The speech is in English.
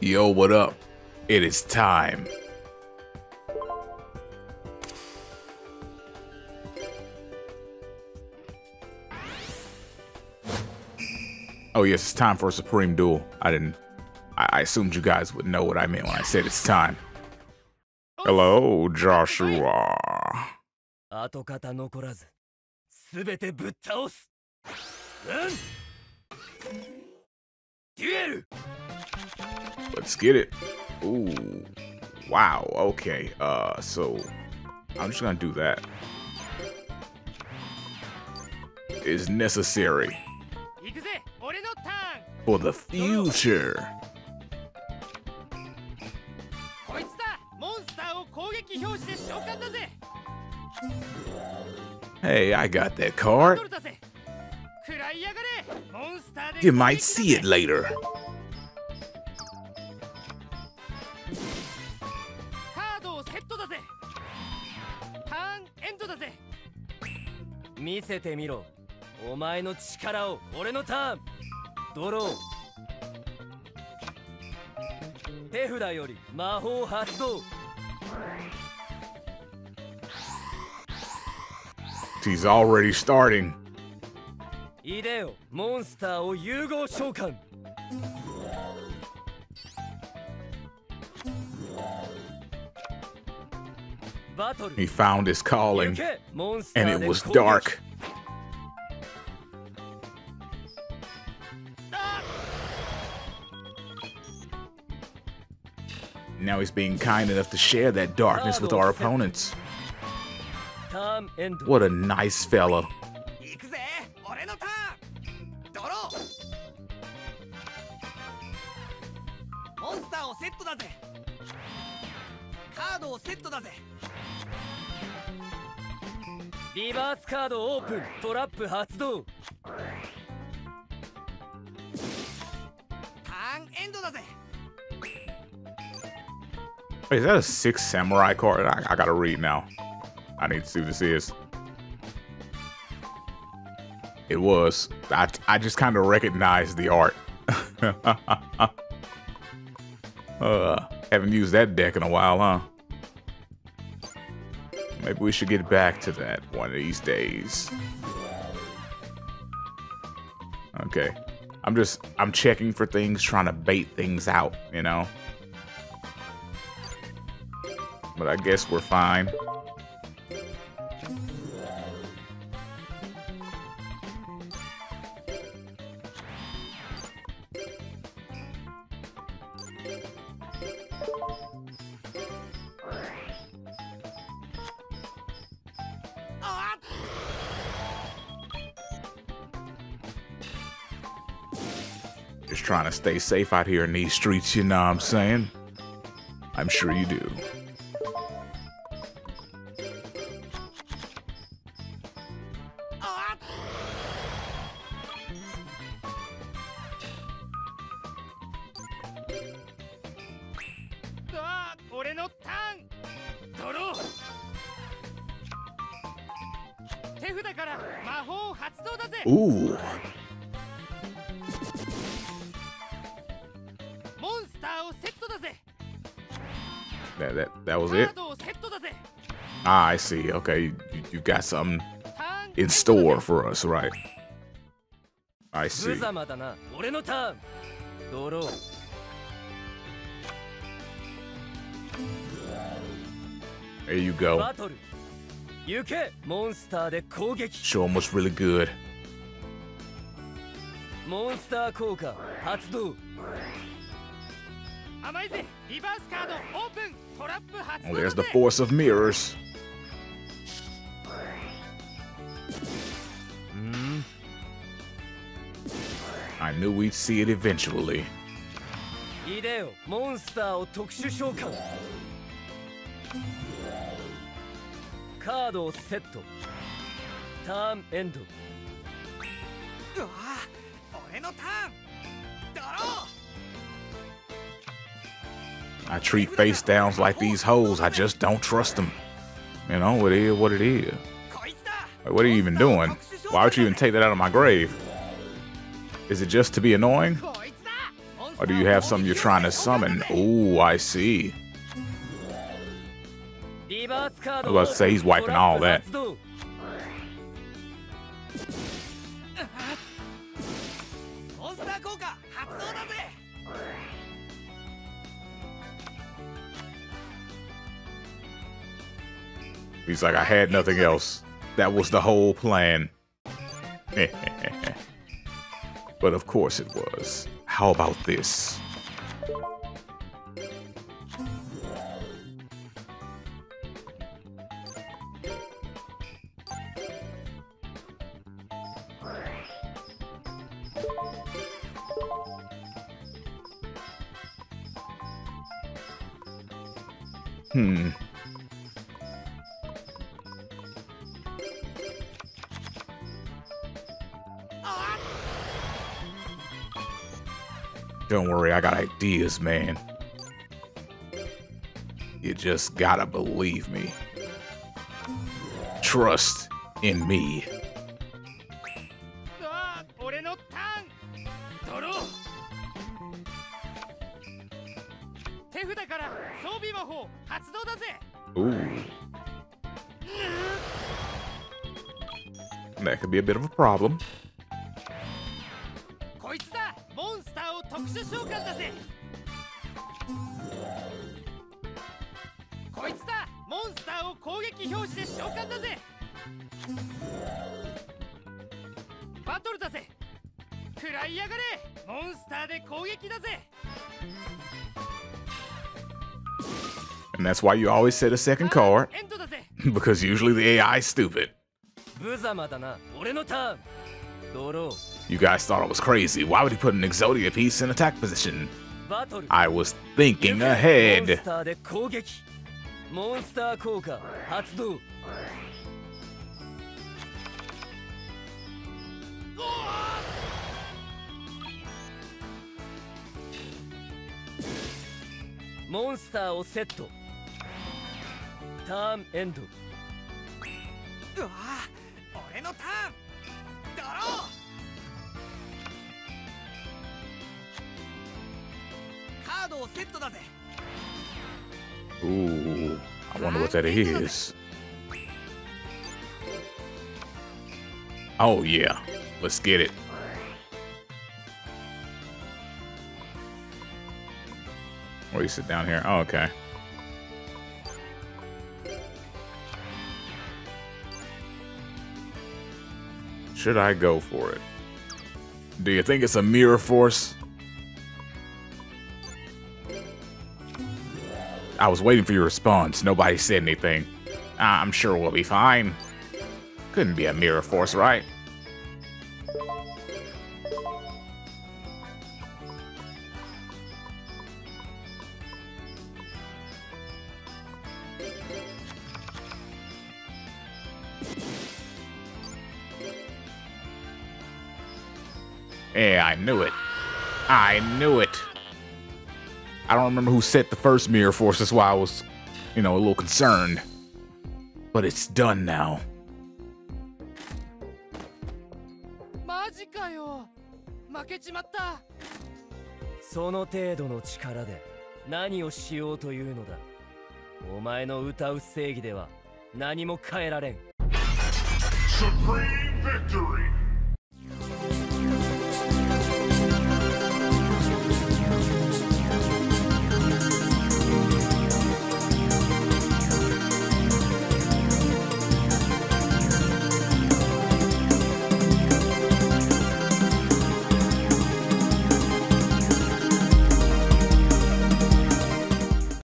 Yo, what up? It is time. Oh yes, it's time for a supreme duel. I assumed you guys would know what I meant when I said it's time. Hello, Joshua. Let's get it. Ooh. Wow, okay. So I'm just gonna do that. It's necessary. For the future. Hey, I got that card. You might see it later. He's already starting. He found his calling, and it was dark. Now he's being kind enough to share that darkness with our opponents. What a nice fella. Wait, is that a 6 samurai card? I gotta read now. I need to see what this is. It was. I just kind of recognized the art. Haven't used that deck in a while, huh? Maybe we should get back to that one of these days. Okay. I'm checking for things, trying to bait things out, you know? But I guess we're fine. Just trying to stay safe out here in these streets, you know what I'm saying? I'm sure you do. Ooh. That was it? Ah, I see. Okay, you got something in store for us, right? I see. There you go. Show him what's really good. Monster Koka, Hatsudo. Oh, there's the force of mirrors. I knew we'd see it eventually. I treat face downs like these hoes. I just don't trust them. You know, it is what it is. Like, what are you even doing? Why would you even take that out of my grave? Is it just to be annoying? Or do you have something you're trying to summon? Ooh, I see. I was about to say he's wiping all that. He's like, I had nothing else. That was the whole plan. But of course it was. How about this? Hmm. Don't worry, I got ideas, man. You just gotta believe me. Trust in me. Ooh. That could be a bit of a problem. And that's why you always set a second card, because usually the AI is stupid. You guys thought I was crazy. Why would he put an Exodia piece in attack position? I was thinking ahead. Monster or set. Turn end. Ooh, I wonder what that is. Oh yeah, let's get it. Where you sit down here? Oh, okay. Should I go for it? Do you think it's a mirror force? I was waiting for your response. Nobody said anything. I'm sure we'll be fine. Couldn't be a mirror force, right? Yeah, I knew it. I knew it. I don't remember who set the first mirror force. That's why I was, you know, a little concerned. But it's done now. Majikayo, makechimatta. Sono teido no chikara de nani o shiyou toyuu no da. Omae no utau seigi de wa nani mo kaeraren. Supreme victory.